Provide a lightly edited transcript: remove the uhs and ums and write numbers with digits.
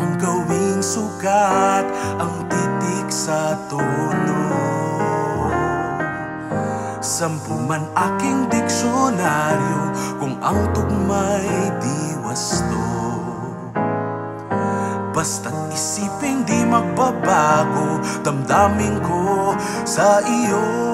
ang gawing sugat, ang titik sa tono. Sampu man aking diksyonaryo, kung ang tugma'y di wasto, basta't isipin di magbabago, damdamin ko sa iyo.